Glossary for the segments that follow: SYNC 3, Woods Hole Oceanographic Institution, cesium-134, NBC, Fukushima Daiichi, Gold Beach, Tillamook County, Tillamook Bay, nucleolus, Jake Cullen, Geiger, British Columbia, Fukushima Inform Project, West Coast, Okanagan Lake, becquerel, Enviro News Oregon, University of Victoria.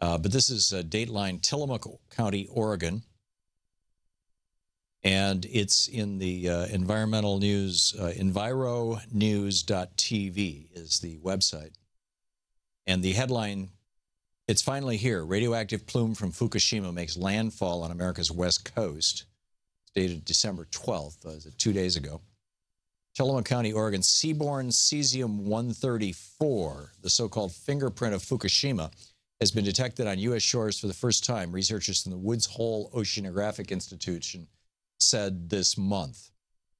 But this is Dateline Tillamook County, Oregon. And it's in the environmental news, environews.tv is the website. And the headline, it's finally here. Radioactive plume from Fukushima makes landfall on America's West Coast. It's dated December 12th, 2 days ago. Tillamook County, Oregon, seaborne cesium-134, the so-called fingerprint of Fukushima, has been detected on U.S. shores for the first time, researchers from the Woods Hole Oceanographic Institution said this month.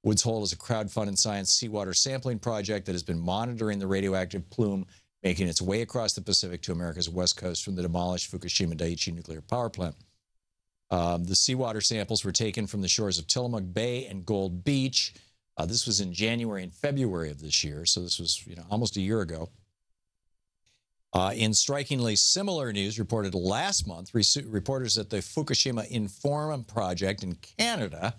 Woods Hole is a crowdfunded science seawater sampling project that has been monitoring the radioactive plume making its way across the Pacific to America's west coast from the demolished Fukushima Daiichi nuclear power plant. The seawater samples were taken from the shores of Tillamook Bay and Gold Beach. This was in January and February of this year, so this was almost a year ago. In strikingly similar news reported last month, reporters at the Fukushima Inform Project in Canada,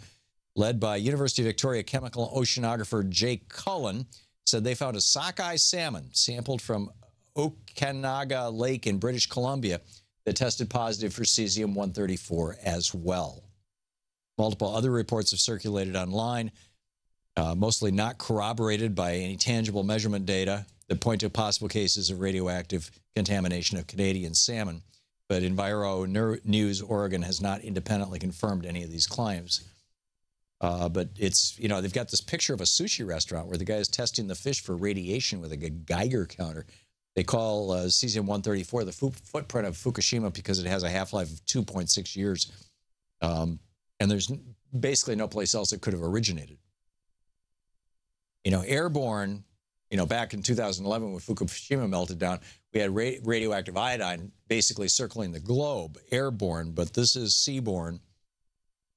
led by University of Victoria chemical oceanographer Jake Cullen, said they found a sockeye salmon sampled from Okanagan Lake in British Columbia that tested positive for cesium-134 as well. Multiple other reports have circulated online, mostly not corroborated by any tangible measurement data, that point to possible cases of radioactive contamination of Canadian salmon. But Enviro News Oregon has not independently confirmed any of these claims. But it's, they've got this picture of a sushi restaurant where the guy is testing the fish for radiation with a Geiger counter. They call cesium-134 the footprint of Fukushima because it has a half-life of 2.6 years. And there's basically no place else it could have originated. Airborne, back in 2011 when Fukushima melted down, we had radioactive iodine basically circling the globe, airborne, but this is seaborne.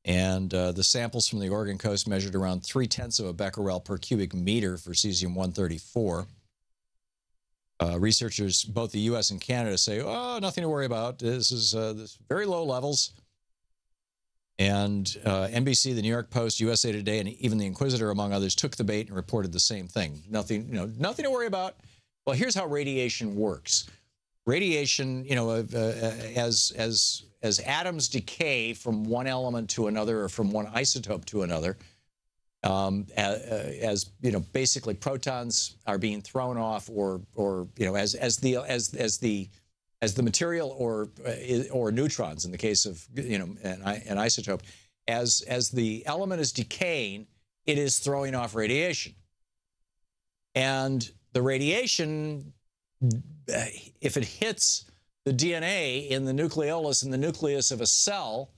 And the samples from the Oregon coast measured around 3/10 of a becquerel per cubic meter for cesium-134. Researchers, both the U.S. and Canada, say, oh, nothing to worry about. This is this very low levels. And NBC, the New York Post, USA Today, and even the Inquisitor, among others, took the bait and reported the same thing. Nothing, nothing to worry about. Well, here's how radiation works. Radiation, as atoms decay from one element to another or from one isotope to another, basically protons are being thrown off, as the material or neutrons in the case of an isotope, as the element is decaying, it is throwing off radiation. And the radiation, if it hits the DNA in the nucleolus in the nucleus of a cell,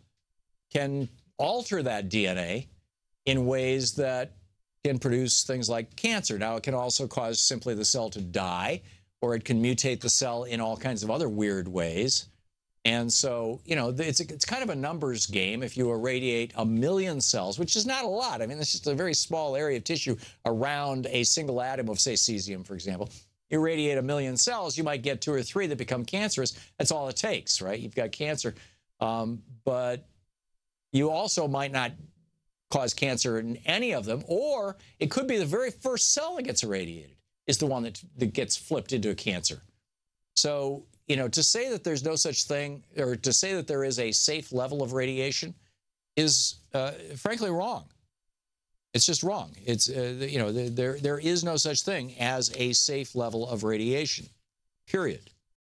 can alter that DNA in ways that can produce things like cancer. Now, it can also cause simply the cell to die, or it can mutate the cell in all kinds of other weird ways. And so, it's kind of a numbers game. If you irradiate 1 million cells, which is not a lot. I mean, it's just a very small area of tissue around a single atom of, say, cesium, for example. Irradiate 1 million cells, you might get 2 or 3 that become cancerous. That's all it takes, right? You've got cancer. But you also might not cause cancer in any of them, or it could be the very first cell that gets irradiated is the one that gets flipped into a cancer. So, to say that there's no such thing, or to say that there is a safe level of radiation is, frankly, wrong. It's just wrong. It's, there is no such thing as a safe level of radiation, period.